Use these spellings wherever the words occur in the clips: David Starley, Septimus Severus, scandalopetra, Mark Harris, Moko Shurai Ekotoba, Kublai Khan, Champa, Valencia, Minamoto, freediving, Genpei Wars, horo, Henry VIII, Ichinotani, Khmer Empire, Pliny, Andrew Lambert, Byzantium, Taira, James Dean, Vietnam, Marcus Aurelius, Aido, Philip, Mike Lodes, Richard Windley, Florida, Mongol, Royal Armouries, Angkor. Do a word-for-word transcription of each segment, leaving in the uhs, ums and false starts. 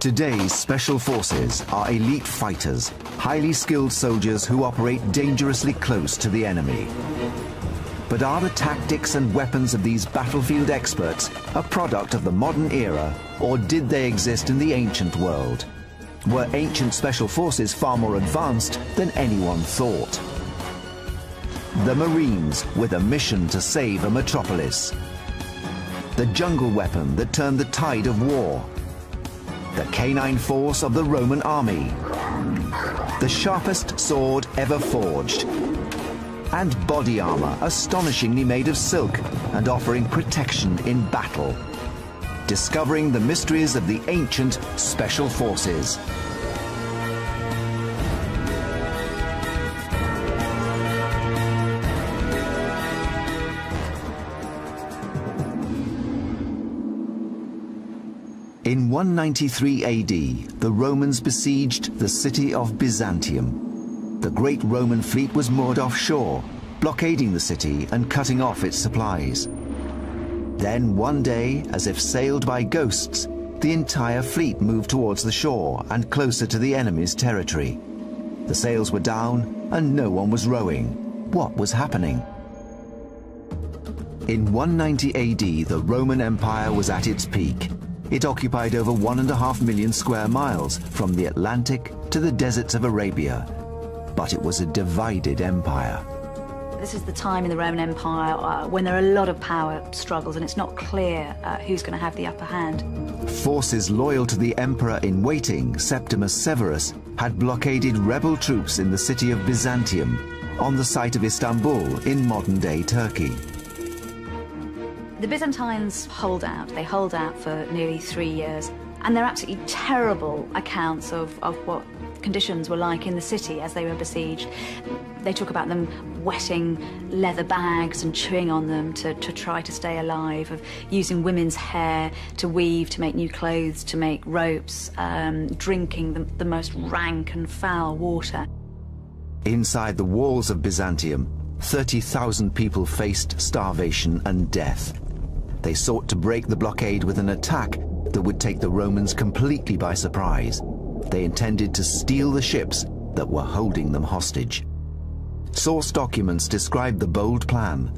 Today's special forces are elite fighters, highly skilled soldiers who operate dangerously close to the enemy. But are the tactics and weapons of these battlefield experts a product of the modern era, or did they exist in the ancient world? Were ancient special forces far more advanced than anyone thought? The Marines with a mission to save a metropolis. The jungle weapon that turned the tide of war. The canine force of the Roman army. The sharpest sword ever forged. And body armor astonishingly made of silk and offering protection in battle. Discovering the mysteries of the ancient special forces. In one ninety-three A D, the Romans besieged the city of Byzantium. The great Roman fleet was moored offshore, blockading the city and cutting off its supplies. Then one day, as if sailed by ghosts, the entire fleet moved towards the shore and closer to the enemy's territory. The sails were down and no one was rowing. What was happening? In one ninety A D, the Roman Empire was at its peak. It occupied over one and a half million square miles from the Atlantic to the deserts of Arabia. But it was a divided empire. This is the time in the Roman Empire uh, when there are a lot of power struggles and it's not clear uh, who's going to have the upper hand. Forces loyal to the emperor-in-waiting, Septimus Severus, had blockaded rebel troops in the city of Byzantium, on the site of Istanbul in modern-day Turkey. The Byzantines hold out. They hold out for nearly three years, and they're absolutely terrible accounts of, of what conditions were like in the city as they were besieged. They talk about them wetting leather bags and chewing on them to, to try to stay alive, of using women's hair to weave, to make new clothes, to make ropes, um, drinking the, the most rank and foul water. Inside the walls of Byzantium, thirty thousand people faced starvation and death. They sought to break the blockade with an attack that would take the Romans completely by surprise. They intended to steal the ships that were holding them hostage. Source documents describe the bold plan.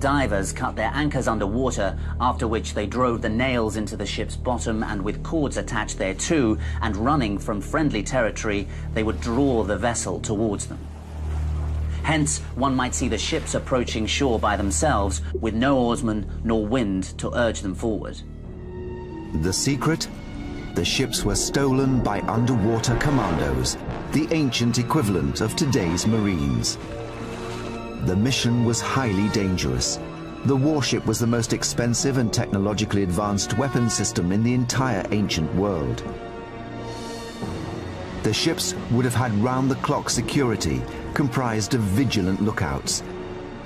Divers cut their anchors underwater, after which they drove the nails into the ship's bottom and with cords attached thereto, and running from friendly territory, they would draw the vessel towards them. Hence, one might see the ships approaching shore by themselves, with no oarsmen nor wind to urge them forward. The secret? The ships were stolen by underwater commandos, the ancient equivalent of today's Marines. The mission was highly dangerous. The warship was the most expensive and technologically advanced weapon system in the entire ancient world. The ships would have had round-the-clock security, comprised of vigilant lookouts.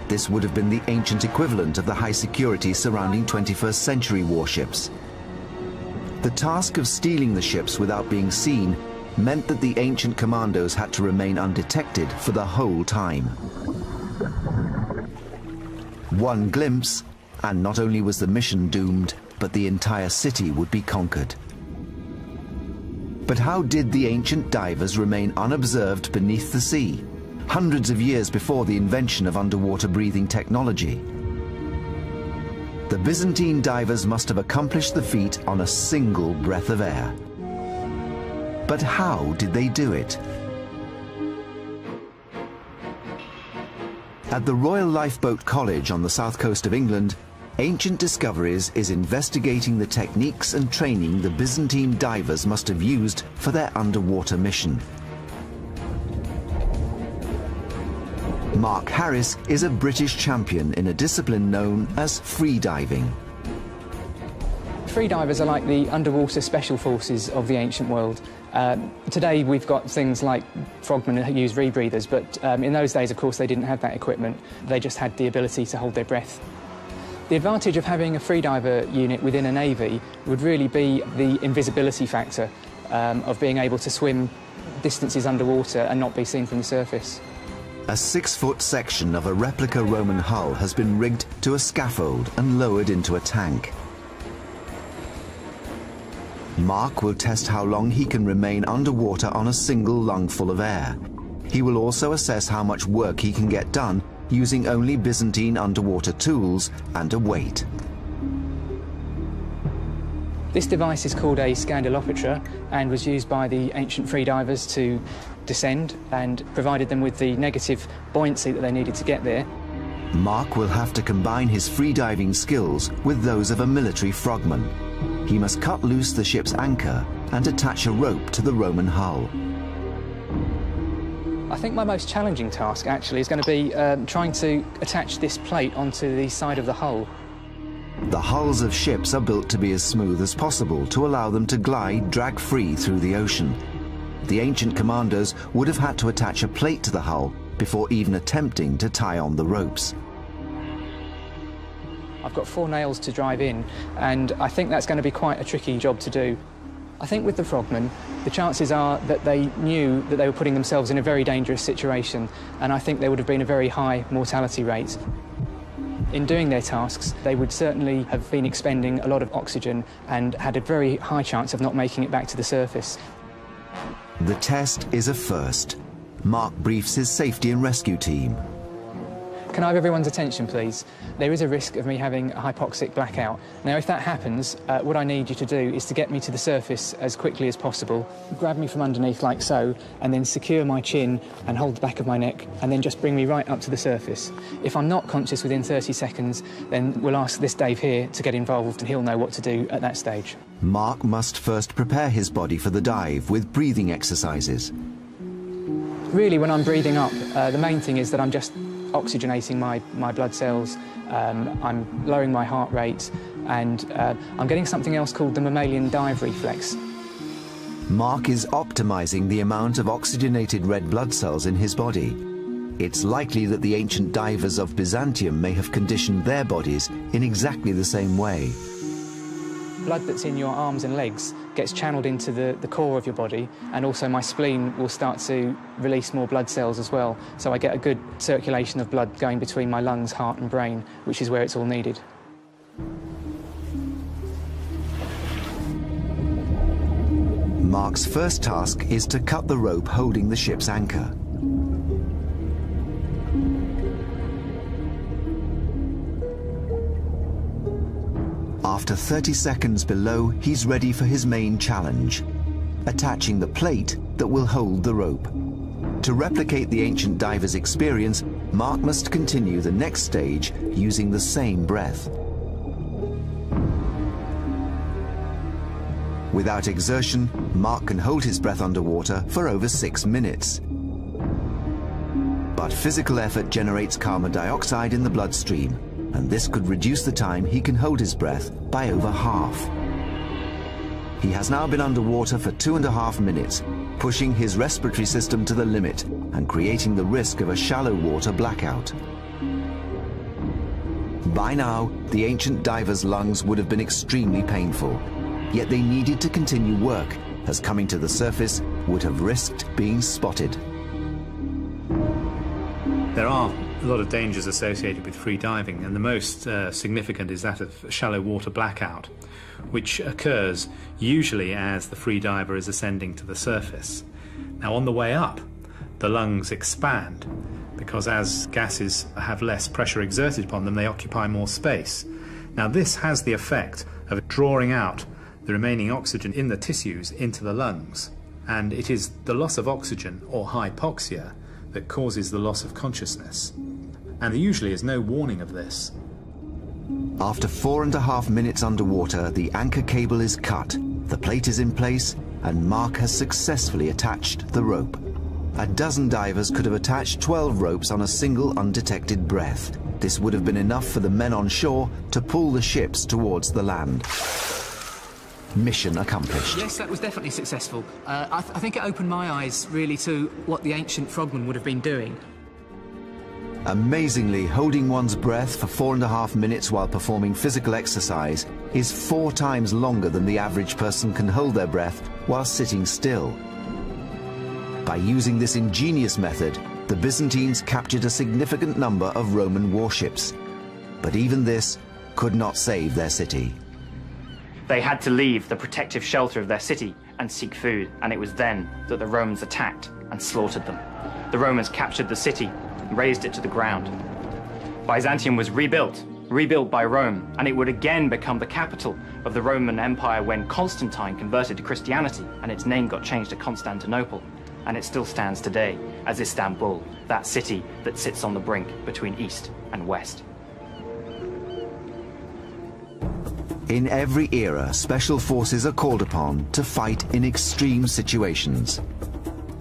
This would have been the ancient equivalent of the high security surrounding twenty-first century warships. The task of stealing the ships without being seen meant that the ancient commandos had to remain undetected for the whole time. One glimpse, and not only was the mission doomed, but the entire city would be conquered. But how did the ancient divers remain unobserved beneath the sea, hundreds of years before the invention of underwater breathing technology? The Byzantine divers must have accomplished the feat on a single breath of air. But how did they do it? At the Royal Lifeboat College on the south coast of England, Ancient Discoveries is investigating the techniques and training the Byzantine divers must have used for their underwater mission. Mark Harris is a British champion in a discipline known as freediving. Freedivers are like the underwater special forces of the ancient world. Uh, today we've got things like frogmen who use rebreathers, but um, in those days, of course, they didn't have that equipment. They just had the ability to hold their breath. The advantage of having a freediver unit within a navy would really be the invisibility factor um, of being able to swim distances underwater and not be seen from the surface. A six-foot section of a replica Roman hull has been rigged to a scaffold and lowered into a tank. Mark will test how long he can remain underwater on a single lungful of air. He will also assess how much work he can get done using only Byzantine underwater tools and a weight. This device is called a scandalopetra and was used by the ancient freedivers to descend and provided them with the negative buoyancy that they needed to get there. Mark will have to combine his freediving skills with those of a military frogman. He must cut loose the ship's anchor and attach a rope to the Roman hull. I think my most challenging task actually is going to be um, trying to attach this plate onto the side of the hull. The hulls of ships are built to be as smooth as possible to allow them to glide drag-free through the ocean. The ancient commanders would have had to attach a plate to the hull before even attempting to tie on the ropes. I've got four nails to drive in, and I think that's going to be quite a tricky job to do. I think with the frogmen, the chances are that they knew that they were putting themselves in a very dangerous situation, and I think there would have been a very high mortality rate. In doing their tasks, they would certainly have been expending a lot of oxygen and had a very high chance of not making it back to the surface. The test is a first. Mark briefs his safety and rescue team. Can I have everyone's attention, please? There is a risk of me having a hypoxic blackout. Now, if that happens, uh, what I need you to do is to get me to the surface as quickly as possible. Grab me from underneath like so, and then secure my chin and hold the back of my neck, and then just bring me right up to the surface. If I'm not conscious within thirty seconds, then we'll ask this Dave here to get involved, and he'll know what to do at that stage. Mark must first prepare his body for the dive with breathing exercises. Really, when I'm breathing up, uh, the main thing is that I'm just oxygenating my, my blood cells, um, I'm lowering my heart rate, and uh, I'm getting something else called the mammalian dive reflex. Mark is optimizing the amount of oxygenated red blood cells in his body. It's likely that the ancient divers of Byzantium may have conditioned their bodies in exactly the same way. Blood that's in your arms and legs gets channeled into the, the core of your body, and also my spleen will start to release more blood cells as well, so I get a good circulation of blood going between my lungs, heart and brain, which is where it's all needed. Mark's first task is to cut the rope holding the ship's anchor. After thirty seconds below, he's ready for his main challenge, attaching the plate that will hold the rope. To replicate the ancient diver's experience, Mark must continue the next stage using the same breath. Without exertion, Mark can hold his breath underwater for over six minutes. But physical effort generates carbon dioxide in the bloodstream, and this could reduce the time he can hold his breath by over half. He has now been underwater for two and a half minutes, pushing his respiratory system to the limit and creating the risk of a shallow water blackout. By now, the ancient diver's lungs would have been extremely painful, yet they needed to continue work, as coming to the surface would have risked being spotted. There are a lot of dangers associated with free diving, and the most uh, significant is that of shallow water blackout, which occurs usually as the free diver is ascending to the surface. Now, on the way up, the lungs expand because as gases have less pressure exerted upon them, they occupy more space. Now, this has the effect of drawing out the remaining oxygen in the tissues into the lungs, and it is the loss of oxygen or hypoxia that causes the loss of consciousness. And there usually is no warning of this. After four and a half minutes underwater, the anchor cable is cut, the plate is in place, and Mark has successfully attached the rope. A dozen divers could have attached twelve ropes on a single undetected breath. This would have been enough for the men on shore to pull the ships towards the land. Mission accomplished. Yes, that was definitely successful. Uh, I, th I think it opened my eyes, really, to what the ancient frogmen would have been doing. Amazingly, holding one's breath for four and a half minutes while performing physical exercise is four times longer than the average person can hold their breath while sitting still. By using this ingenious method, the Byzantines captured a significant number of Roman warships. But even this could not save their city. They had to leave the protective shelter of their city and seek food, and it was then that the Romans attacked and slaughtered them. The Romans captured the city and razed it to the ground. Byzantium was rebuilt, rebuilt by Rome, and it would again become the capital of the Roman Empire when Constantine converted to Christianity, and its name got changed to Constantinople, and it still stands today as Istanbul, that city that sits on the brink between East and West. In every era, special forces are called upon to fight in extreme situations.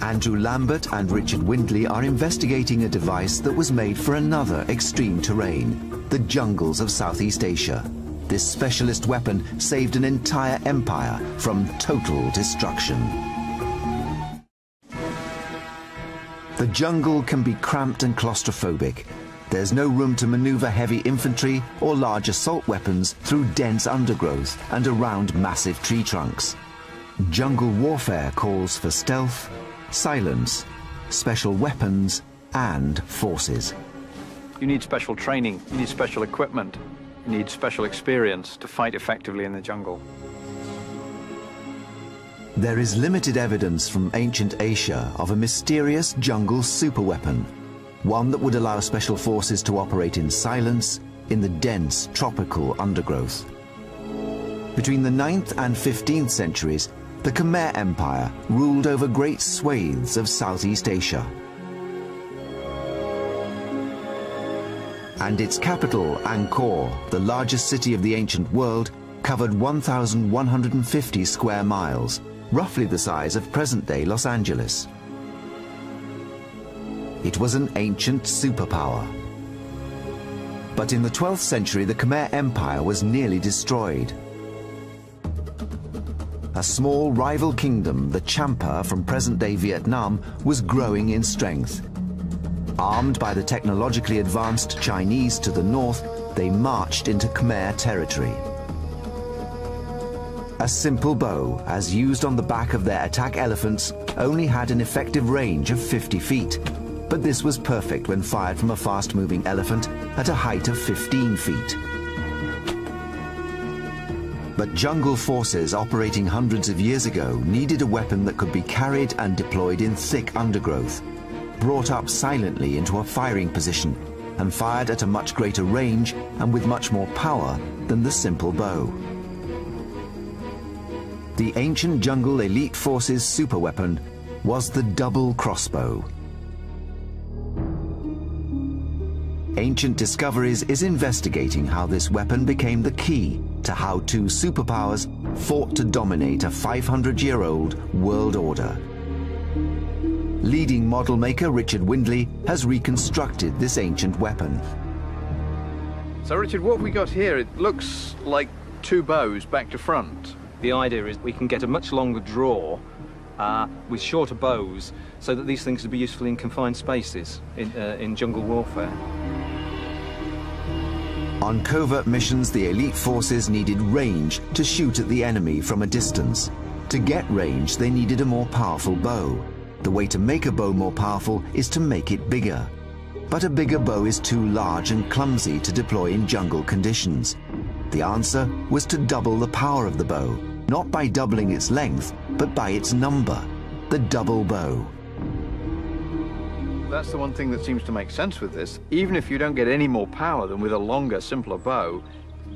Andrew Lambert and Richard Windley are investigating a device that was made for another extreme terrain, the jungles of Southeast Asia. This specialist weapon saved an entire empire from total destruction. The jungle can be cramped and claustrophobic. There's no room to maneuver heavy infantry or large assault weapons through dense undergrowth and around massive tree trunks. Jungle warfare calls for stealth, silence, special weapons, and forces. You need special training, you need special equipment, you need special experience to fight effectively in the jungle. There is limited evidence from ancient Asia of a mysterious jungle superweapon, one that would allow special forces to operate in silence in the dense tropical undergrowth. Between the ninth and fifteenth centuries, the Khmer Empire ruled over great swathes of Southeast Asia. And its capital, Angkor, the largest city of the ancient world, covered one thousand one hundred fifty square miles, roughly the size of present-day Los Angeles. It was an ancient superpower. But in the twelfth century, the Khmer Empire was nearly destroyed. A small rival kingdom, the Champa from present-day Vietnam, was growing in strength. Armed by the technologically advanced Chinese to the north, they marched into Khmer territory. A simple bow, as used on the back of their attack elephants, only had an effective range of fifty feet. But this was perfect when fired from a fast-moving elephant at a height of fifteen feet. But jungle forces operating hundreds of years ago needed a weapon that could be carried and deployed in thick undergrowth, brought up silently into a firing position, and fired at a much greater range and with much more power than the simple bow. The ancient jungle elite forces' superweapon was the double crossbow. Ancient Discoveries is investigating how this weapon became the key to how two superpowers fought to dominate a five hundred year old world order. Leading model maker Richard Windley has reconstructed this ancient weapon. So Richard, what have we got here? It looks like two bows back to front. The idea is we can get a much longer draw uh, with shorter bows so that these things would be useful in confined spaces in, uh, in jungle warfare. On covert missions, the elite forces needed range to shoot at the enemy from a distance. To get range, they needed a more powerful bow. The way to make a bow more powerful is to make it bigger. But a bigger bow is too large and clumsy to deploy in jungle conditions. The answer was to double the power of the bow, not by doubling its length, but by its number, the double bow. That's the one thing that seems to make sense with this. Even if you don't get any more power than with a longer, simpler bow,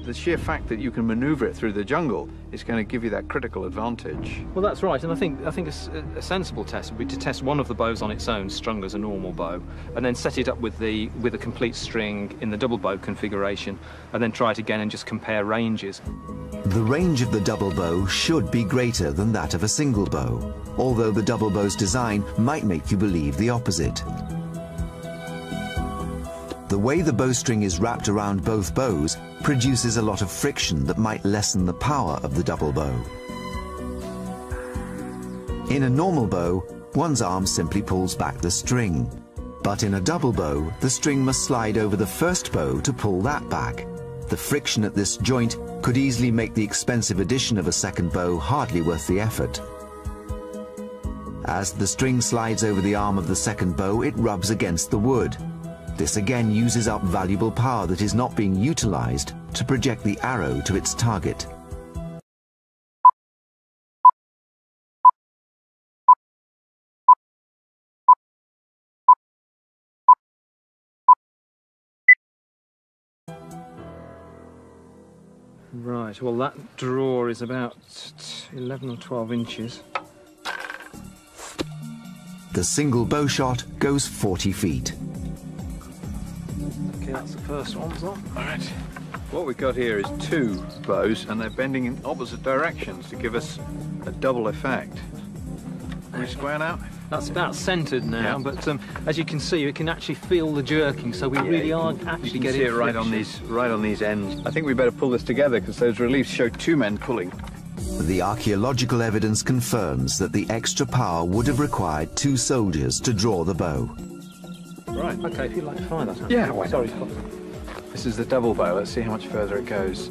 the sheer fact that you can maneuver it through the jungle is going to give you that critical advantage. Well, that's right, and I think, I think a, a sensible test would be to test one of the bows on its own, strung as a normal bow, and then set it up with, the, with a complete string in the double bow configuration, and then try it again and just compare ranges. The range of the double bow should be greater than that of a single bow, although the double bow's design might make you believe the opposite. The way the bowstring is wrapped around both bows produces a lot of friction that might lessen the power of the double bow. In a normal bow, one's arm simply pulls back the string. But in a double bow, the string must slide over the first bow to pull that back. The friction at this joint could easily make the expensive addition of a second bow hardly worth the effort. As the string slides over the arm of the second bow, it rubs against the wood. This again uses up valuable power that is not being utilized to project the arrow to its target. Right, well, that drawer is about eleven or twelve inches. The single bow shot goes forty feet. Okay, that's the first one, Tom. All right. What we've got here is two bows, and they're bending in opposite directions to give us a double effect. Are we square now? That's about centred now, yeah. But um, as you can see, you can actually feel the jerking, so we yeah, really are actually you can getting see it right friction. on these, right on these ends. I think we better pull this together, because those reliefs show two men pulling. The archaeological evidence confirms that the extra power would have required two soldiers to draw the bow. Right, okay, if you'd like to fire that. Yeah, wait. Sorry. This is the double bow, let's see how much further it goes.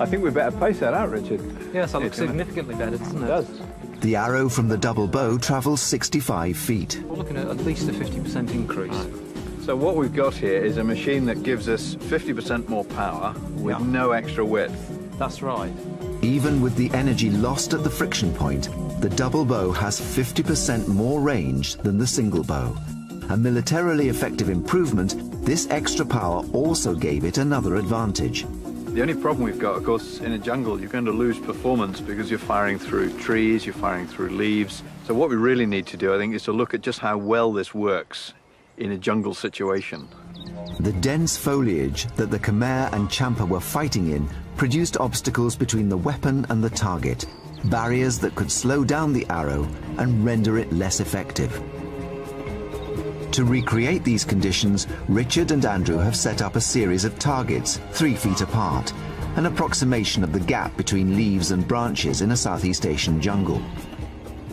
I think we better pace that out, Richard. Yes, that looks significantly better, doesn't it? It does. The arrow from the double bow travels sixty-five feet. We're looking at at least a fifty percent increase. Right. So what we've got here is a machine that gives us fifty percent more power with yeah. no extra width. That's right. Even with the energy lost at the friction point, the double bow has fifty percent more range than the single bow. A militarily effective improvement, this extra power also gave it another advantage. The only problem we've got, of course, in a jungle, you're going to lose performance because you're firing through trees, you're firing through leaves. So what we really need to do, I think, is to look at just how well this works in a jungle situation. The dense foliage that the Khmer and Champa were fighting in produced obstacles between the weapon and the target, barriers that could slow down the arrow and render it less effective. To recreate these conditions, Richard and Andrew have set up a series of targets three feet apart, an approximation of the gap between leaves and branches in a Southeast Asian jungle.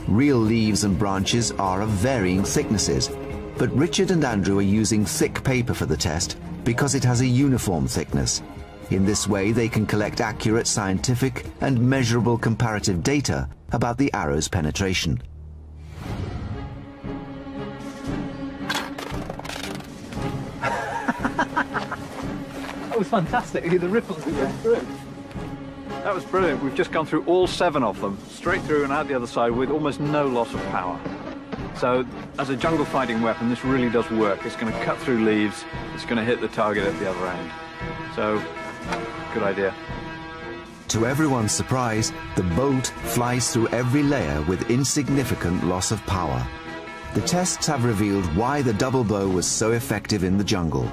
Real leaves and branches are of varying thicknesses, but Richard and Andrew are using thick paper for the test because it has a uniform thickness. In this way, they can collect accurate scientific and measurable comparative data about the arrow's penetration. It was fantastic, the ripples were going through. That was brilliant. We've just gone through all seven of them, straight through and out the other side with almost no loss of power. So, as a jungle fighting weapon, this really does work. It's going to cut through leaves, it's going to hit the target at the other end. So, good idea. To everyone's surprise, the bolt flies through every layer with insignificant loss of power. The tests have revealed why the double bow was so effective in the jungle.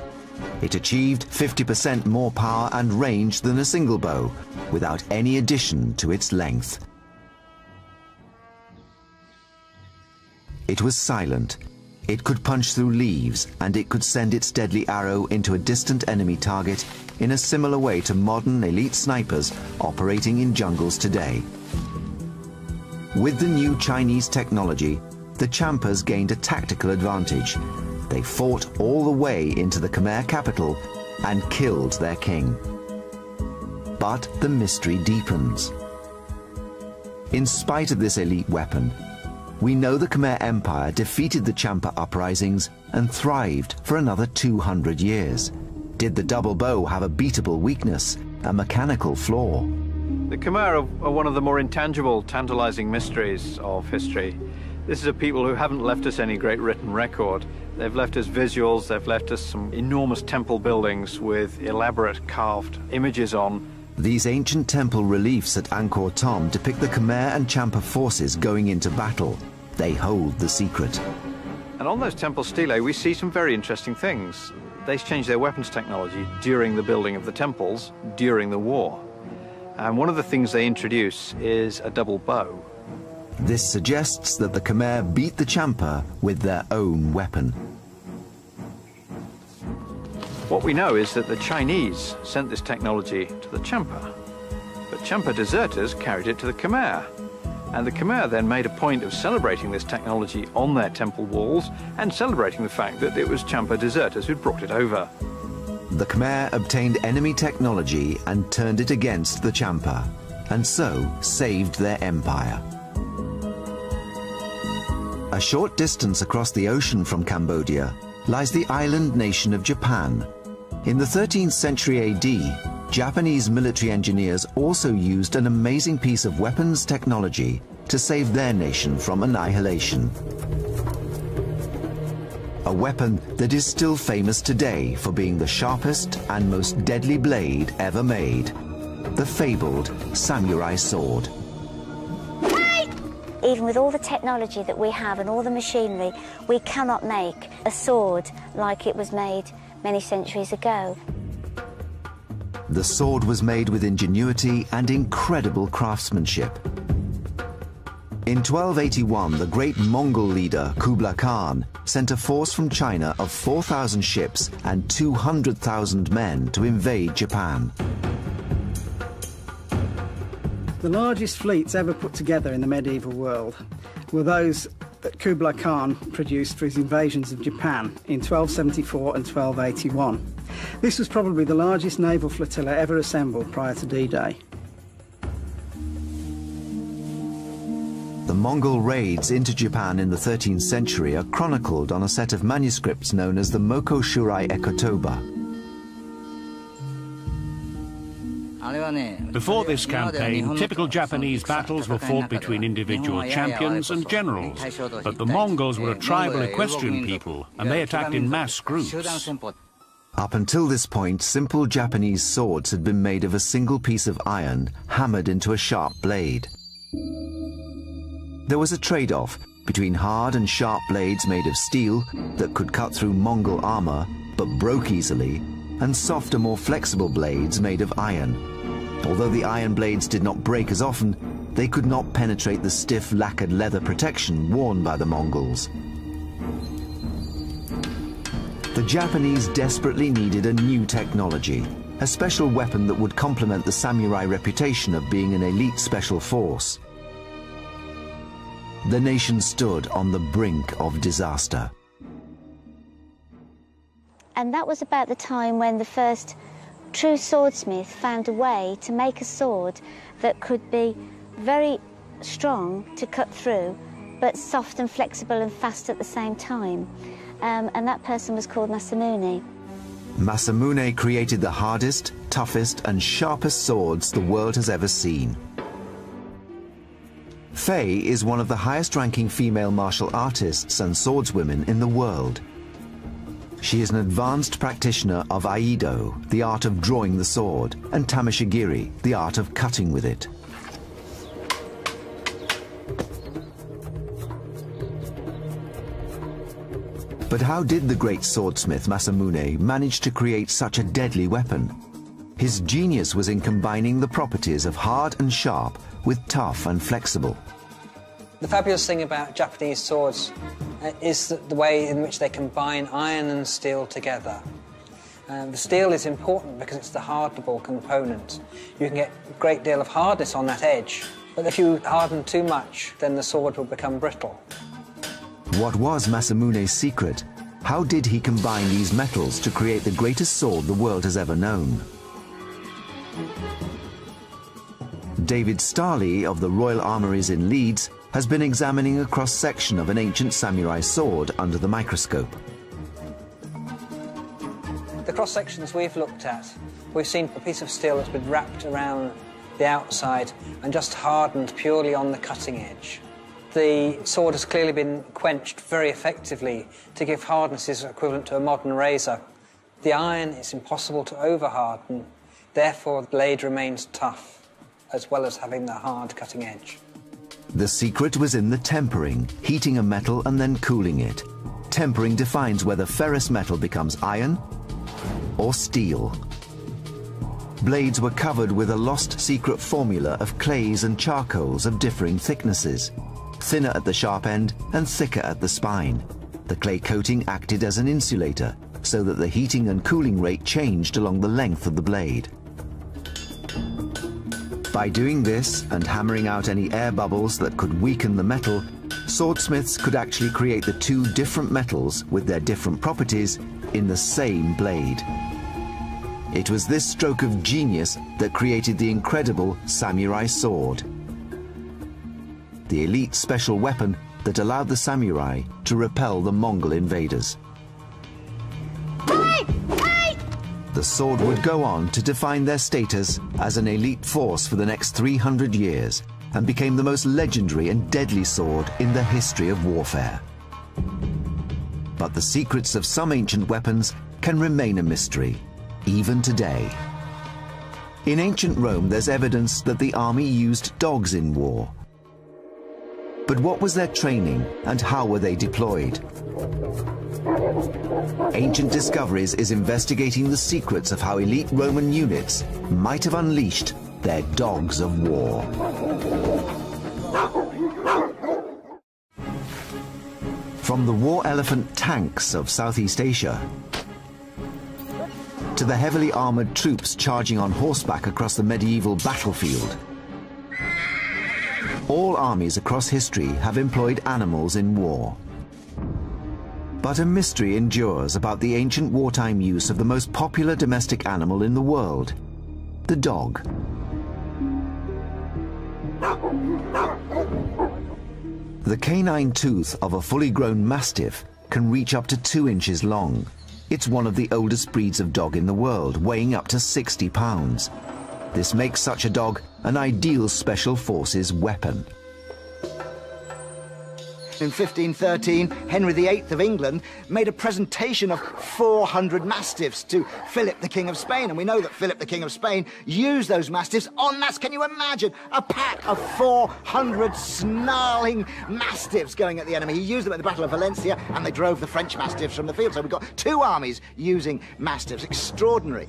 It achieved fifty percent more power and range than a single bow, without any addition to its length. It was silent. It could punch through leaves, and it could send its deadly arrow into a distant enemy target in a similar way to modern elite snipers operating in jungles today. With the new Chinese technology, the Champas gained a tactical advantage. They fought all the way into the Khmer capital and killed their king. But the mystery deepens. In spite of this elite weapon, we know the Khmer Empire defeated the Champa uprisings and thrived for another two hundred years. Did the double bow have a beatable weakness, a mechanical flaw? The Khmer are one of the more intangible, tantalizing mysteries of history. This is a people who haven't left us any great written record. They've left us visuals, they've left us some enormous temple buildings with elaborate carved images on. These ancient temple reliefs at Angkor Thom depict the Khmer and Champa forces going into battle. They hold the secret. And on those temple stelae, we see some very interesting things. They changed their weapons technology during the building of the temples, during the war. And one of the things they introduce is a double bow. This suggests that the Khmer beat the Champa with their own weapon. What we know is that the Chinese sent this technology to the Champa, but Champa deserters carried it to the Khmer. And the Khmer then made a point of celebrating this technology on their temple walls and celebrating the fact that it was Champa deserters who'd brought it over. The Khmer obtained enemy technology and turned it against the Champa, and so saved their empire. A short distance across the ocean from Cambodia lies the island nation of Japan. In the thirteenth century A D, Japanese military engineers also used an amazing piece of weapons technology to save their nation from annihilation. a weapon that is still famous today for being the sharpest and most deadly blade ever made, the fabled samurai sword. Even with all the technology that we have and all the machinery, we cannot make a sword like it was made many centuries ago. The sword was made with ingenuity and incredible craftsmanship. In twelve eighty-one, the great Mongol leader Kublai Khan sent a force from China of four thousand ships and two hundred thousand men to invade Japan. The largest fleets ever put together in the medieval world were those that Kublai Khan produced for his invasions of Japan in twelve seventy-four and twelve eighty-one. This was probably the largest naval flotilla ever assembled prior to D-Day. The Mongol raids into Japan in the thirteenth century are chronicled on a set of manuscripts known as the Moko Shurai Ekotoba. Before this campaign, typical Japanese battles were fought between individual champions and generals, but the Mongols were a tribal equestrian people, and they attacked in mass groups. Up until this point, simple Japanese swords had been made of a single piece of iron hammered into a sharp blade. There was a trade-off between hard and sharp blades made of steel that could cut through Mongol armor, but broke easily, and softer, more flexible blades made of iron. Although the iron blades did not break as often, they could not penetrate the stiff, lacquered leather protection worn by the Mongols. The Japanese desperately needed a new technology, a special weapon that would complement the samurai reputation of being an elite special force. The nation stood on the brink of disaster. And that was about the time when the first true swordsmith found a way to make a sword that could be very strong to cut through, but soft and flexible and fast at the same time. Um, and that person was called Masamune. Masamune created the hardest, toughest, and sharpest swords the world has ever seen. Fei is one of the highest-ranking female martial artists and swordswomen in the world. She is an advanced practitioner of Aido, the art of drawing the sword, and Tamashigiri, the art of cutting with it. But how did the great swordsmith Masamune manage to create such a deadly weapon? His genius was in combining the properties of hard and sharp with tough and flexible. The fabulous thing about Japanese swords is the way in which they combine iron and steel together. Um, the steel is important because it's the hardenable component. You can get a great deal of hardness on that edge, but if you harden too much, then the sword will become brittle. What was Masamune's secret? How did he combine these metals to create the greatest sword the world has ever known? David Starley of the Royal Armouries in Leeds has been examining a cross-section of an ancient samurai sword under the microscope. The cross-sections we've looked at, we've seen a piece of steel that's been wrapped around the outside and just hardened purely on the cutting edge. The sword has clearly been quenched very effectively to give hardnesses equivalent to a modern razor. The iron is impossible to over-harden, therefore the blade remains tough, as well as having the hard cutting edge. The secret was in the tempering, heating a metal and then cooling it. Tempering defines whether ferrous metal becomes iron or steel. Blades were covered with a lost secret formula of clays and charcoals of differing thicknesses, thinner at the sharp end and thicker at the spine. The clay coating acted as an insulator, so that the heating and cooling rate changed along the length of the blade. By doing this, and hammering out any air bubbles that could weaken the metal, swordsmiths could actually create the two different metals with their different properties in the same blade. It was this stroke of genius that created the incredible samurai sword, the elite special weapon that allowed the samurai to repel the Mongol invaders. The sword would go on to define their status as an elite force for the next three hundred years, and became the most legendary and deadly sword in the history of warfare. but the secrets of some ancient weapons can remain a mystery, even today. In ancient Rome, there's evidence that the army used dogs in war. But what was their training and how were they deployed? Ancient Discoveries is investigating the secrets of how elite Roman units might have unleashed their dogs of war. From the war elephant tanks of Southeast Asia to the heavily armored troops charging on horseback across the medieval battlefield, all armies across history have employed animals in war. But a mystery endures about the ancient wartime use of the most popular domestic animal in the world, the dog. The canine tooth of a fully grown mastiff can reach up to two inches long. It's one of the oldest breeds of dog in the world, weighing up to sixty pounds. This makes such a dog an ideal special forces weapon. In fifteen thirteen, Henry the Eighth of England made a presentation of four hundred mastiffs to Philip, the King of Spain, and we know that Philip, the King of Spain, used those mastiffs en masse. Can you imagine a pack of four hundred snarling mastiffs going at the enemy? He used them at the Battle of Valencia, and they drove the French mastiffs from the field. So we've got two armies using mastiffs. Extraordinary.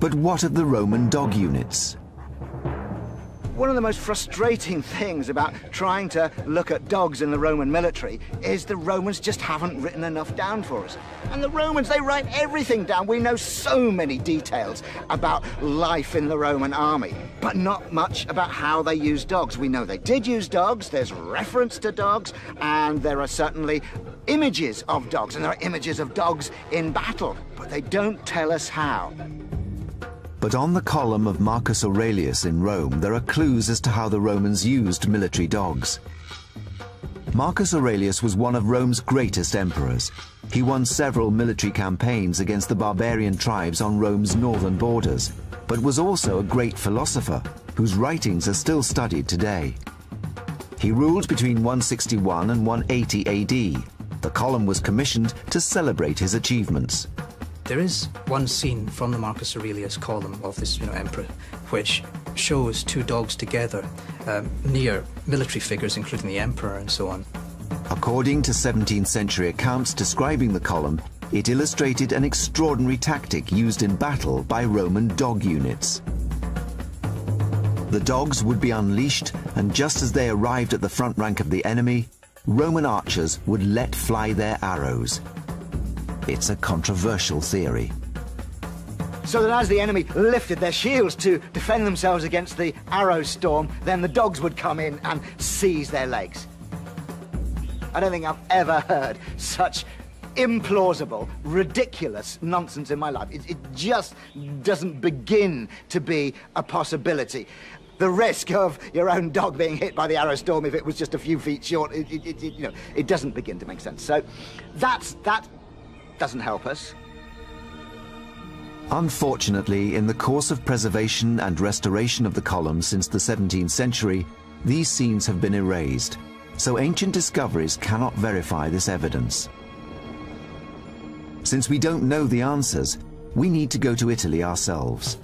But what of the Roman dog units? One of the most frustrating things about trying to look at dogs in the Roman military is the Romans just haven't written enough down for us. And the Romans, they write everything down. We know so many details about life in the Roman army, but not much about how they used dogs. We know they did use dogs, there's reference to dogs, and there are certainly images of dogs, and there are images of dogs in battle, but they don't tell us how. But on the column of Marcus Aurelius in Rome, there are clues as to how the Romans used military dogs. Marcus Aurelius was one of Rome's greatest emperors. He won several military campaigns against the barbarian tribes on Rome's northern borders, but was also a great philosopher whose writings are still studied today. He ruled between one sixty-one and one eighty A D. The column was commissioned to celebrate his achievements. There is one scene from the Marcus Aurelius column of this you know, emperor, which shows two dogs together um, near military figures, including the emperor and so on. According to seventeenth century accounts describing the column, it illustrated an extraordinary tactic used in battle by Roman dog units. The dogs would be unleashed, and just as they arrived at the front rank of the enemy, Roman archers would let fly their arrows. It's a controversial theory. So that as the enemy lifted their shields to defend themselves against the arrow storm, then the dogs would come in and seize their legs. I don't think I've ever heard such implausible, ridiculous nonsense in my life. It, it just doesn't begin to be a possibility. The risk of your own dog being hit by the arrow storm if it was just a few feet short, it, it, it, you know, it doesn't begin to make sense. So that's that. Doesn't help us. Unfortunately, in the course of preservation and restoration of the column since the seventeenth century, these scenes have been erased, so ancient discoveries cannot verify this evidence. Since we don't know the answers, we need to go to Italy ourselves.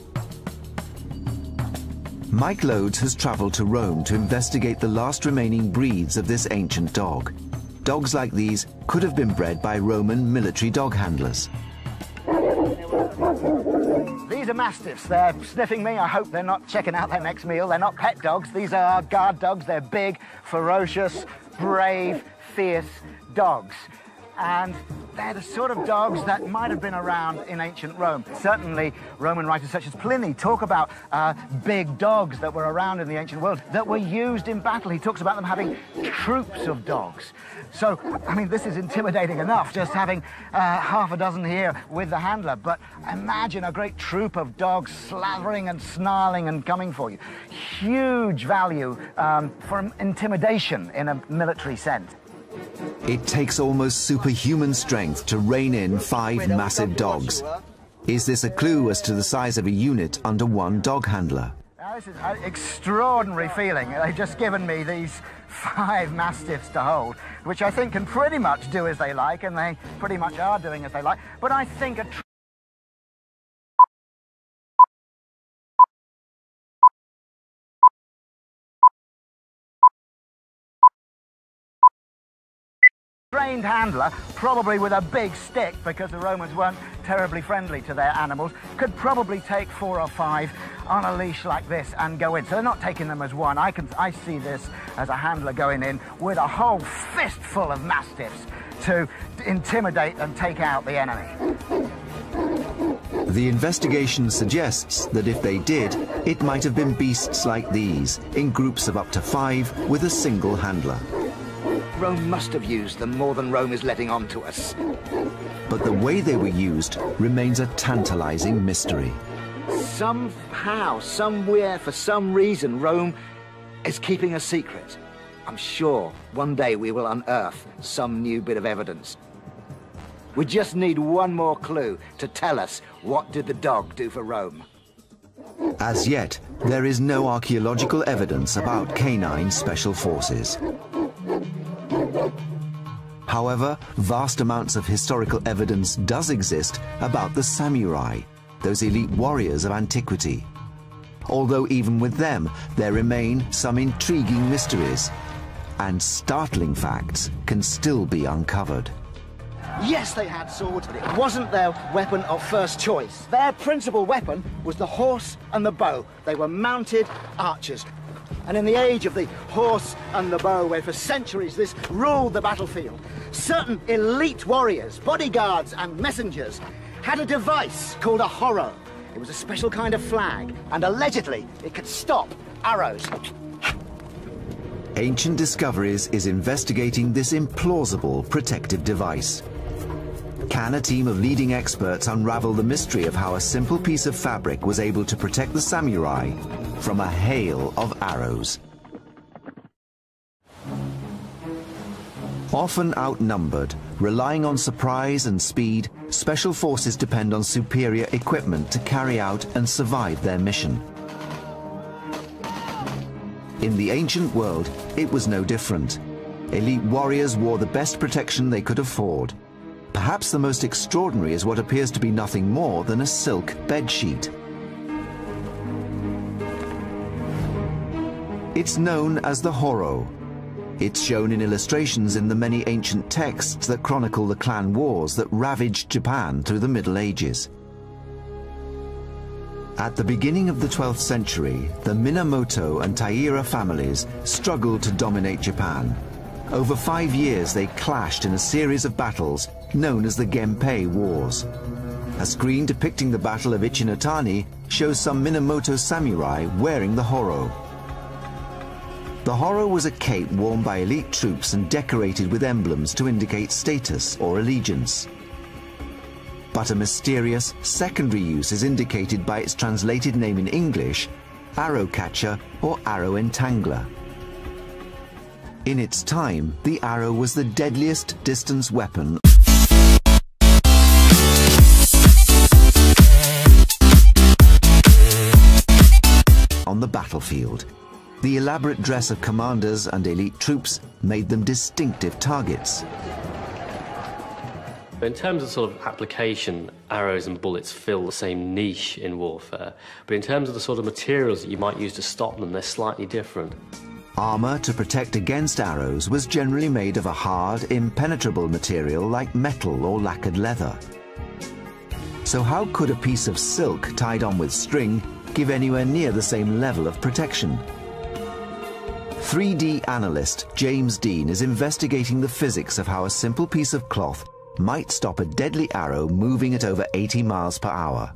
Mike Lodes has traveled to Rome to investigate the last remaining breeds of this ancient dog. Dogs like these could have been bred by Roman military dog handlers. These are mastiffs. They're sniffing me. I hope they're not checking out their next meal. They're not pet dogs. These are guard dogs. They're big, ferocious, brave, fierce dogs. And they're the sort of dogs that might have been around in ancient Rome. Certainly, Roman writers such as Pliny talk about uh, big dogs that were around in the ancient world that were used in battle. He talks about them having troops of dogs. So, I mean, this is intimidating enough, just having uh, half a dozen here with the handler. But imagine a great troop of dogs slavering and snarling and coming for you. Huge value um, for intimidation in a military sense. It takes almost superhuman strength to rein in five massive dogs. Is this a clue as to the size of a unit under one dog handler? This is an extraordinary feeling. They've just given me these five mastiffs to hold, which I think can pretty much do as they like, and they pretty much are doing as they like. But I think a tr trained handler, probably with a big stick, because the Romans weren't terribly friendly to their animals, could probably take four or five on a leash like this and go in. So they're not taking them as one. I can I see this as a handler going in with a whole fistful of mastiffs to intimidate and take out the enemy. The investigation suggests that if they did, it might have been beasts like these, in groups of up to five with a single handler. Rome must have used them more than Rome is letting on to us. But the way they were used remains a tantalizing mystery. Somehow, somewhere, for some reason, Rome is keeping a secret. I'm sure one day we will unearth some new bit of evidence. We just need one more clue to tell us what did the dog do for Rome. As yet, there is no archaeological evidence about canine special forces. However, vast amounts of historical evidence does exist about the samurai, those elite warriors of antiquity. Although even with them, there remain some intriguing mysteries, and startling facts can still be uncovered. Yes, they had swords, but it wasn't their weapon of first choice. Their principal weapon was the horse and the bow. They were mounted archers. And in the age of the horse and the bow, where for centuries this ruled the battlefield, certain elite warriors, bodyguards and messengers had a device called a horo. It was a special kind of flag, and allegedly it could stop arrows. Ancient Discoveries is investigating this implausible protective device. Can a team of leading experts unravel the mystery of how a simple piece of fabric was able to protect the samurai from a hail of arrows? Often outnumbered, relying on surprise and speed, special forces depend on superior equipment to carry out and survive their mission. In the ancient world, it was no different. Elite warriors wore the best protection they could afford. Perhaps the most extraordinary is what appears to be nothing more than a silk bedsheet. It's known as the horo. It's shown in illustrations in the many ancient texts that chronicle the clan wars that ravaged Japan through the Middle Ages. At the beginning of the twelfth century, the Minamoto and Taira families struggled to dominate Japan. Over five years they clashed in a series of battles known as the Genpei Wars. A screen depicting the Battle of Ichinotani shows some Minamoto samurai wearing the horo. The horo was a cape worn by elite troops and decorated with emblems to indicate status or allegiance. But a mysterious secondary use is indicated by its translated name in English, arrow catcher or arrow entangler. In its time, the arrow was the deadliest distance weapon. On the battlefield, the elaborate dress of commanders and elite troops made them distinctive targets. In terms of sort of application, arrows and bullets fill the same niche in warfare, but in terms of the sort of materials that you might use to stop them, they're slightly different. Armour to protect against arrows was generally made of a hard, impenetrable material like metal or lacquered leather. So how could a piece of silk tied on with string give anywhere near the same level of protection? three D analyst James Dean is investigating the physics of how a simple piece of cloth might stop a deadly arrow moving at over eighty miles per hour.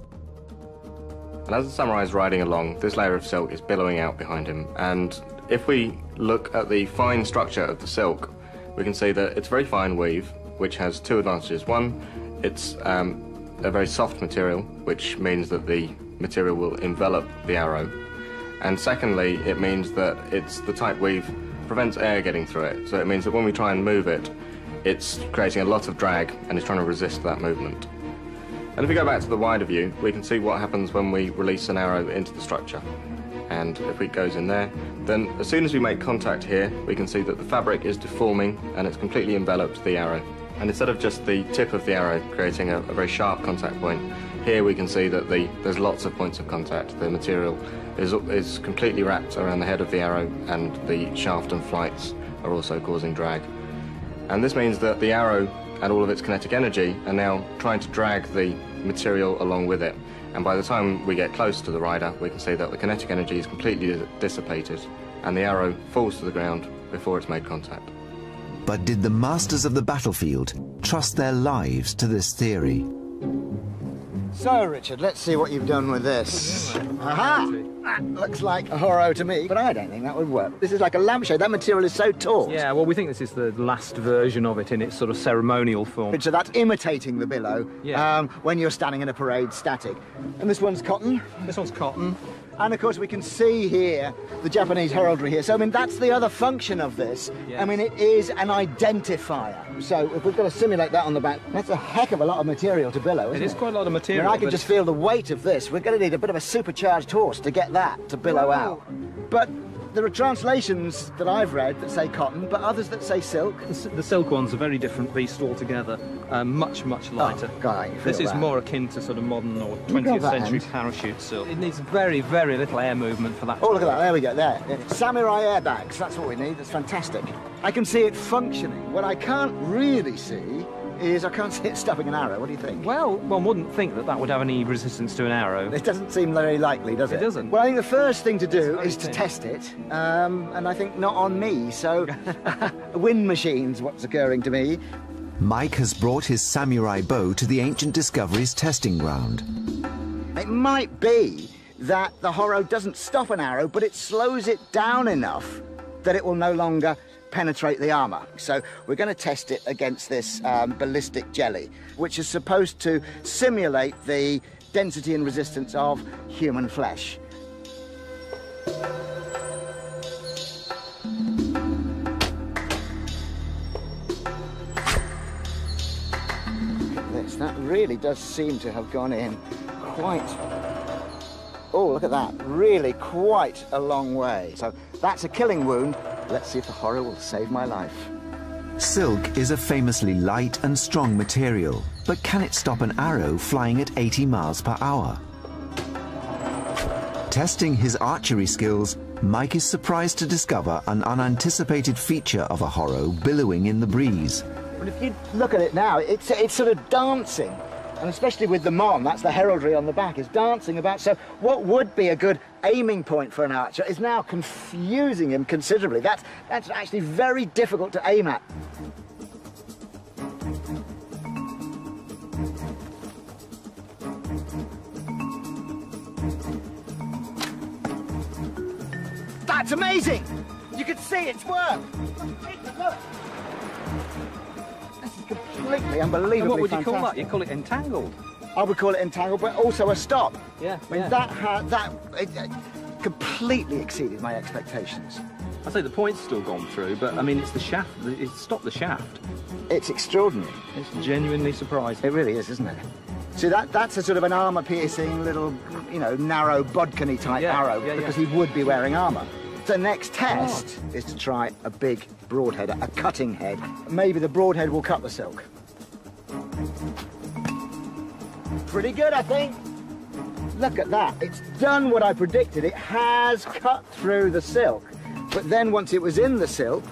And as the samurai is riding along, this layer of silk is billowing out behind him, and if we look at the fine structure of the silk, we can see that it's a very fine weave, which has two advantages. One, it's um, a very soft material, which means that the material will envelop the arrow. And secondly, it means that it's the tight weave prevents air getting through it. So it means that when we try and move it, it's creating a lot of drag and is trying to resist that movement. And if we go back to the wider view, we can see what happens when we release an arrow into the structure. and if it goes in there, then as soon as we make contact here, we can see that the fabric is deforming and it's completely enveloped the arrow. And instead of just the tip of the arrow creating a, a very sharp contact point, here we can see that the, there's lots of points of contact. The material is, is completely wrapped around the head of the arrow, and the shaft and flights are also causing drag. And this means that the arrow and all of its kinetic energy are now trying to drag the material along with it. And by the time we get close to the rider, we can see that the kinetic energy is completely dissipated and the arrow falls to the ground before it's made contact. But did the masters of the battlefield trust their lives to this theory? So, Richard, let's see what you've done with this. Aha! That looks like a horo to me, but I don't think that would work. This is like a lampshade. That material is so taut. Yeah, well, we think this is the last version of it in its sort of ceremonial form. Richard, that's imitating the billow, yeah. um, when you're standing in a parade static. And this one's cotton. This one's cotton. And, of course, we can see here the Japanese heraldry here. So, I mean, that's the other function of this. Yes. I mean, it is an identifier. So if we've got to simulate that on the back, that's a heck of a lot of material to billow, isn't it? It is quite a lot of material. I mean, I can just feel the weight of this. We're going to need a bit of a supercharged horse to get that to billow out. But there are translations that I've read that say cotton, but others that say silk. The silk one's a very different beast altogether, uh, much, much lighter. Oh, God, I can feel this that. Is more akin to sort of modern or twentieth century parachute silk. It needs very, very little air movement for that. Oh, look at that, there we go, there. Yeah. Samurai airbags, that's what we need, that's fantastic. I can see it functioning. What I can't really see is I can't see it stuffing an arrow. What do you think? Well, one wouldn't think that that would have any resistance to an arrow. It doesn't seem very likely, does it? It doesn't. Well, I think the first thing to do is to test it, um, and I think not on me, so a wind machine's what's occurring to me. Mike has brought his samurai bow to the Ancient Discoveries testing ground. It might be that the horo doesn't stop an arrow, but it slows it down enough that it will no longer penetrate the armour. So we're going to test it against this um, ballistic jelly, which is supposed to simulate the density and resistance of human flesh. This, that really does seem to have gone in quite... Oh, look at that, really quite a long way. So that's a killing wound. Let's see if the horo will save my life. Silk is a famously light and strong material, but can it stop an arrow flying at eighty miles per hour? Testing his archery skills, Mike is surprised to discover an unanticipated feature of a horo billowing in the breeze. But if you look at it now, it's, it's sort of dancing. And especially with the mon, that's the heraldry on the back, is dancing about. So what would be a good aiming point for an archer is now confusing him considerably. That's, that's actually very difficult to aim at. That's amazing! You can see it's work! Look! Completely unbelievably and what would you fantastic. Call that? You call it entangled. I would call it entangled, but also a stop. Yeah. I mean, yeah. that had that it, it completely exceeded my expectations. I say the point's still gone through, but I mean, it's the shaft. It's stopped the shaft. It's extraordinary. It's genuinely surprising. It really is, isn't it? So that that's a sort of an armour-piercing little, you know, narrow bodkin-y type yeah, arrow yeah, because yeah. he would be wearing armour. The next test oh. is to try a big broadheader, a cutting head. Maybe the broadhead will cut the silk. Pretty good, I think. Look at that. It's done what I predicted. It has cut through the silk. But then once it was in the silk,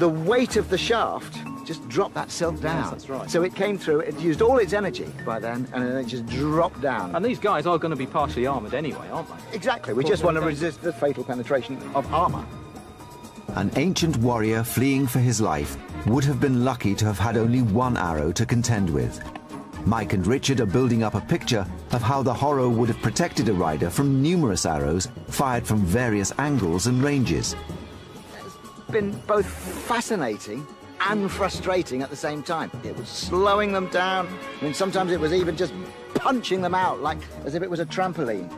the weight of the shaft just dropped that silk down. Yes, that's right. So it came through, it used all its energy by then, and then it just dropped down. And these guys are going to be partially armoured anyway, aren't they? Exactly. We just want to resist the fatal penetration of armour. An ancient warrior fleeing for his life would have been lucky to have had only one arrow to contend with. Mike and Richard are building up a picture of how the horo would have protected a rider from numerous arrows fired from various angles and ranges. It's been both fascinating and frustrating at the same time. It was slowing them down. I mean, sometimes it was even just punching them out, like as if it was a trampoline.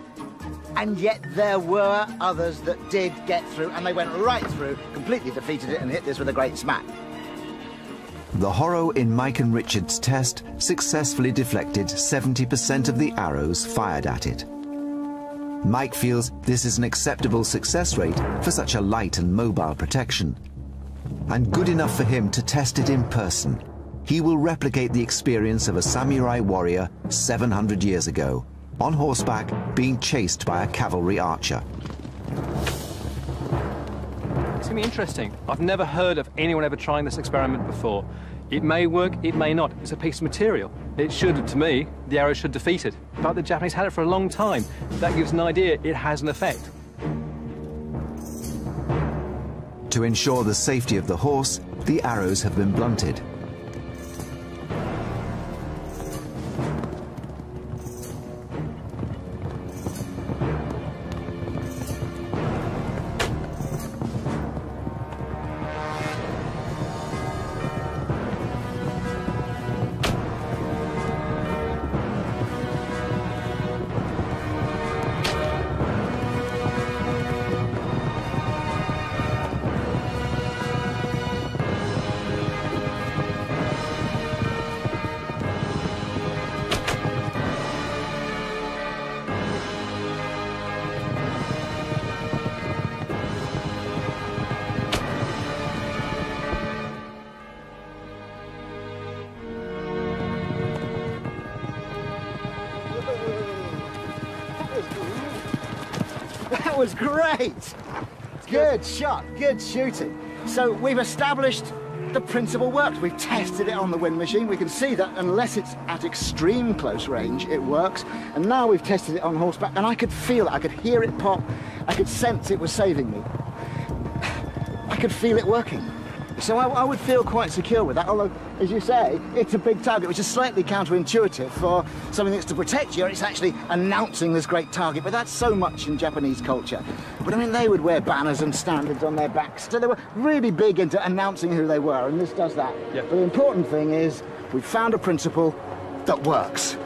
And yet there were others that did get through, and they went right through, completely defeated it, and hit this with a great smack. The horo in Mike and Richard's test successfully deflected seventy percent of the arrows fired at it. Mike feels this is an acceptable success rate for such a light and mobile protection, and good enough for him to test it in person. He will replicate the experience of a samurai warrior seven hundred years ago, on horseback, being chased by a cavalry archer. It's going to be interesting. I've never heard of anyone ever trying this experiment before. It may work, it may not. It's a piece of material. It should, to me, the arrow should defeat it. But the Japanese had it for a long time. That gives an idea it has an effect. To ensure the safety of the horse, the arrows have been blunted. Was great. Good shot, good shooting. So we've established the principle works. We've tested it on the wind machine. We can see that unless it's at extreme close range, it works. And now we've tested it on horseback, and I could feel it. I could hear it pop. I could sense it was saving me. I could feel it working. So I, I would feel quite secure with that, although, as you say, it's a big target, which is slightly counterintuitive for something that's to protect you, and it's actually announcing this great target, but that's so much in Japanese culture. But I mean, they would wear banners and standards on their backs, so they were really big into announcing who they were, and this does that. Yeah. But the important thing is, we've found a principle that works.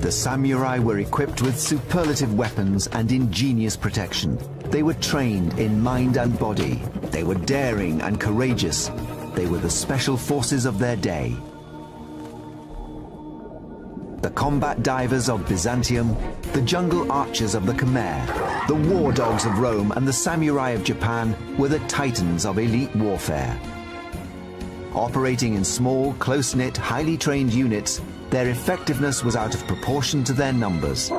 The samurai were equipped with superlative weapons and ingenious protection. They were trained in mind and body. They were daring and courageous. They were the special forces of their day. The combat divers of Byzantium, the jungle archers of the Khmer, the war dogs of Rome, and the samurai of Japan were the titans of elite warfare. Operating in small, close-knit, highly trained units, their effectiveness was out of proportion to their numbers.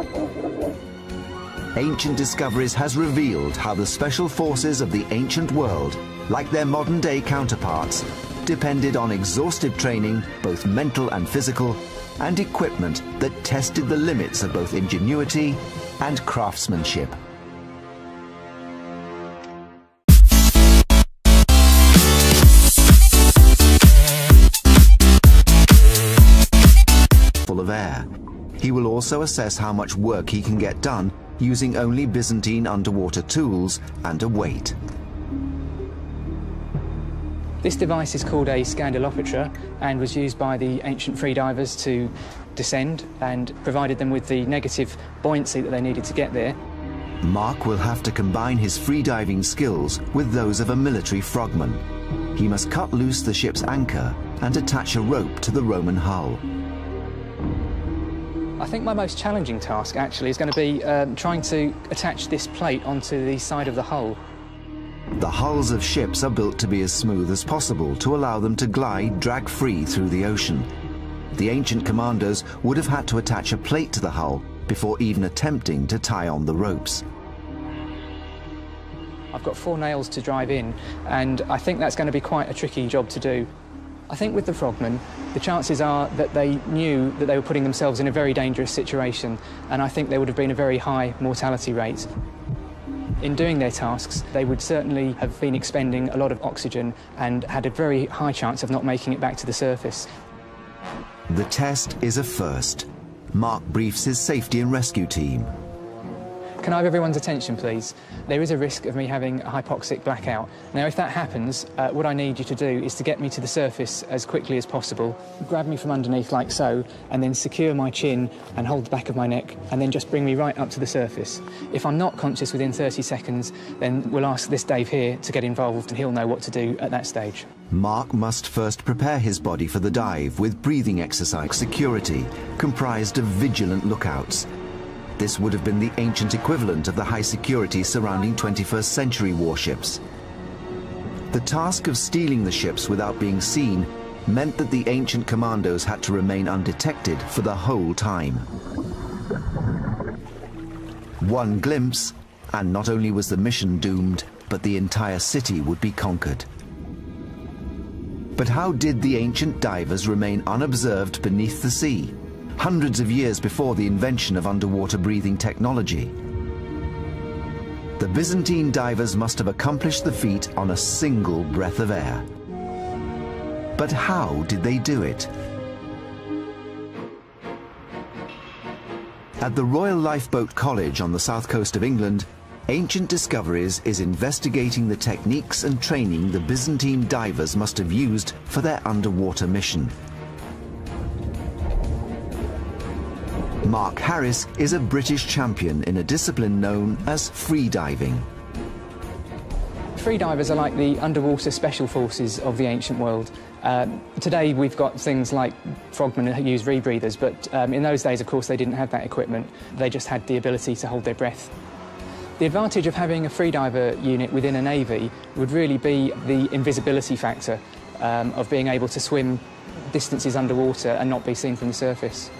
Ancient discoveries has revealed how the special forces of the ancient world, like their modern-day counterparts, depended on exhaustive training, both mental and physical, and equipment that tested the limits of both ingenuity and craftsmanship. Full of air. He will also assess how much work he can get done using only Byzantine underwater tools and a weight. This device is called a scandalopetra and was used by the ancient freedivers to descend and provided them with the negative buoyancy that they needed to get there. Mark will have to combine his freediving skills with those of a military frogman. He must cut loose the ship's anchor and attach a rope to the Roman hull. I think my most challenging task, actually, is going to be um, trying to attach this plate onto the side of the hull. The hulls of ships are built to be as smooth as possible to allow them to glide drag-free through the ocean. The ancient commandos would have had to attach a plate to the hull before even attempting to tie on the ropes. I've got four nails to drive in, and I think that's going to be quite a tricky job to do. I think with the frogmen, the chances are that they knew that they were putting themselves in a very dangerous situation, and I think there would have been a very high mortality rate. In doing their tasks, they would certainly have been expending a lot of oxygen and had a very high chance of not making it back to the surface. The test is a first. Mark briefs his safety and rescue team. Can I have everyone's attention, please? There is a risk of me having a hypoxic blackout. Now, if that happens, uh, what I need you to do is to get me to the surface as quickly as possible. Grab me from underneath like so, and then secure my chin and hold the back of my neck, and then just bring me right up to the surface. If I'm not conscious within thirty seconds, then we'll ask this Dave here to get involved, and he'll know what to do at that stage. Mark must first prepare his body for the dive with breathing exercise security, comprised of vigilant lookouts. This would have been the ancient equivalent of the high security surrounding twenty-first century warships. The task of stealing the ships without being seen meant that the ancient commandos had to remain undetected for the whole time. One glimpse, and not only was the mission doomed, but the entire city would be conquered. But how did the ancient divers remain unobserved beneath the sea, hundreds of years before the invention of underwater breathing technology? The Byzantine divers must have accomplished the feat on a single breath of air. But how did they do it? At the Royal Lifeboat College on the south coast of England, Ancient Discoveries is investigating the techniques and training the Byzantine divers must have used for their underwater mission. Mark Harris is a British champion in a discipline known as freediving. Freedivers are like the underwater special forces of the ancient world. Uh, today we've got things like frogmen who use rebreathers, but um, in those days, of course, they didn't have that equipment. They just had the ability to hold their breath. The advantage of having a freediver unit within a navy would really be the invisibility factor um, of being able to swim distances underwater and not be seen from the surface.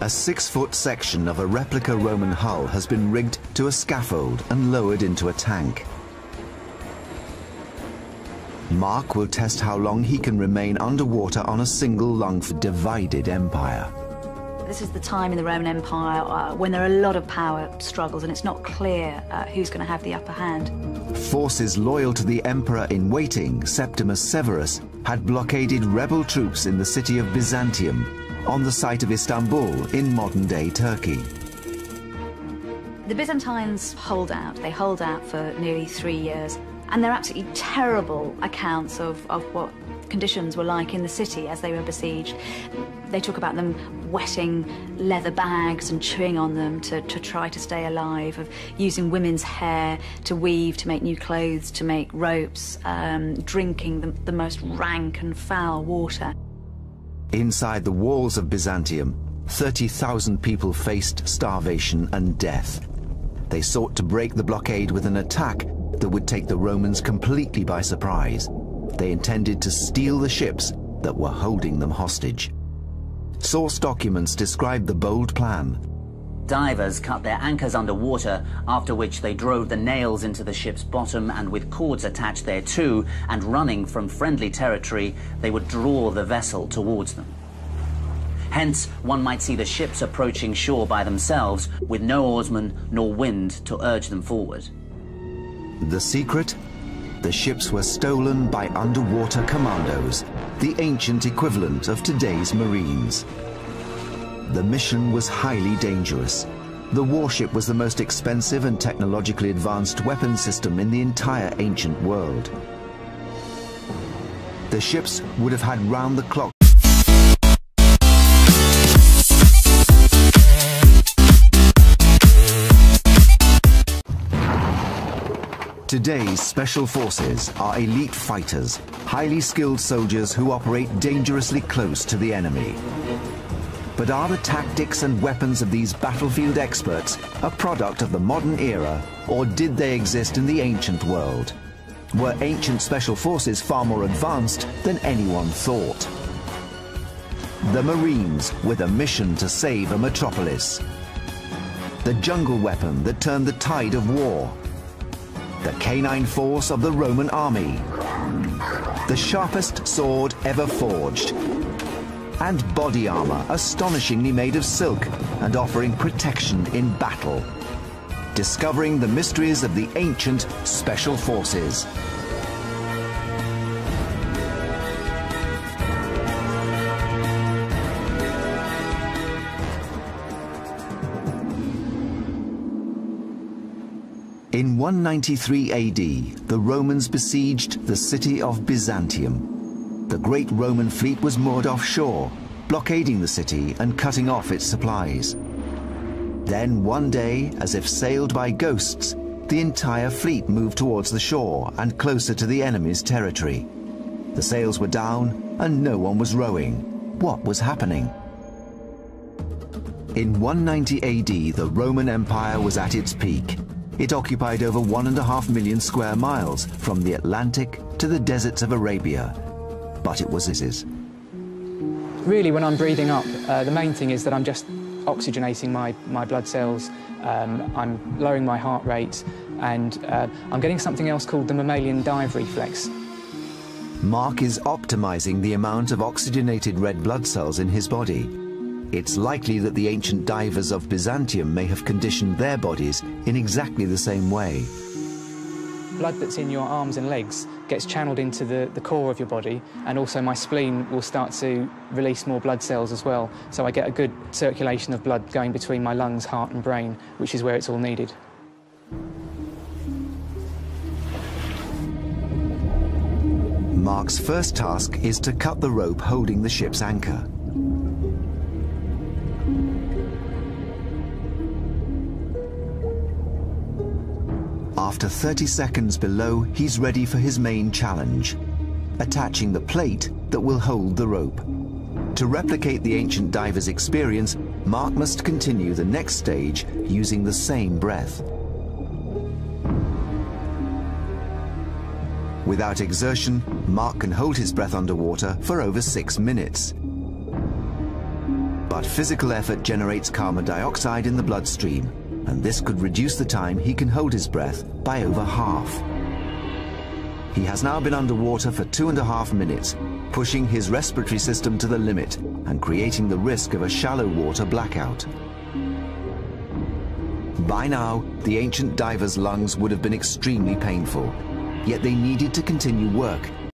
A six-foot section of a replica Roman hull has been rigged to a scaffold and lowered into a tank. Mark will test how long he can remain underwater on a single lunged, divided empire. This is the time in the Roman Empire uh, when there are a lot of power struggles and it's not clear uh, who's going to have the upper hand. Forces loyal to the emperor-in-waiting, Septimus Severus, had blockaded rebel troops in the city of Byzantium, on the site of Istanbul in modern-day Turkey. The Byzantines hold out. They hold out for nearly three years. And there are absolutely terrible accounts of, of what conditions were like in the city as they were besieged. They talk about them wetting leather bags and chewing on them to, to try to stay alive, of using women's hair to weave, to make new clothes, to make ropes, um, drinking the, the most rank and foul water. Inside the walls of Byzantium, thirty thousand people faced starvation and death. They sought to break the blockade with an attack that would take the Romans completely by surprise. They intended to steal the ships that were holding them hostage. Source documents describe the bold plan. Divers cut their anchors underwater, after which they drove the nails into the ship's bottom and with cords attached thereto, and running from friendly territory, they would draw the vessel towards them. Hence, one might see the ships approaching shore by themselves, with no oarsmen nor wind to urge them forward. The secret? The ships were stolen by underwater commandos, the ancient equivalent of today's Marines. The mission was highly dangerous. The warship was the most expensive and technologically advanced weapon system in the entire ancient world. The ships would have had round-the-clock . Today's special forces are elite fighters, highly skilled soldiers who operate dangerously close to the enemy. But are the tactics and weapons of these battlefield experts a product of the modern era, or did they exist in the ancient world? Were ancient special forces far more advanced than anyone thought? The Marines with a mission to save a metropolis. The jungle weapon that turned the tide of war. The canine force of the Roman army, the sharpest sword ever forged, and body armor astonishingly made of silk and offering protection in battle. Discovering the mysteries of the ancient special forces. In one ninety-three A D, the Romans besieged the city of Byzantium. The great Roman fleet was moored offshore, blockading the city and cutting off its supplies. Then one day, as if sailed by ghosts, the entire fleet moved towards the shore and closer to the enemy's territory. The sails were down and no one was rowing. What was happening? In one ninety A D, the Roman Empire was at its peak. It occupied over one and a half million square miles from the Atlantic to the deserts of Arabia. But it was his. Really, when I'm breathing up, uh, the main thing is that I'm just oxygenating my, my blood cells, um, I'm lowering my heart rate, and uh, I'm getting something else called the mammalian dive reflex. Mark is optimizing the amount of oxygenated red blood cells in his body. It's likely that the ancient divers of Byzantium may have conditioned their bodies in exactly the same way. Blood that's in your arms and legs gets channeled into the, the core of your body, and also my spleen will start to release more blood cells as well, so I get a good circulation of blood going between my lungs, heart and brain, which is where it's all needed. Mark's first task is to cut the rope holding the ship's anchor. After thirty seconds below, he's ready for his main challenge, attaching the plate that will hold the rope. To replicate the ancient diver's experience, Mark must continue the next stage using the same breath. Without exertion, Mark can hold his breath underwater for over six minutes. But physical effort generates carbon dioxide in the bloodstream, and this could reduce the time he can hold his breath by over half. He has now been underwater for two and a half minutes, pushing his respiratory system to the limit and creating the risk of a shallow water blackout. By now, the ancient diver's lungs would have been extremely painful, yet they needed to continue work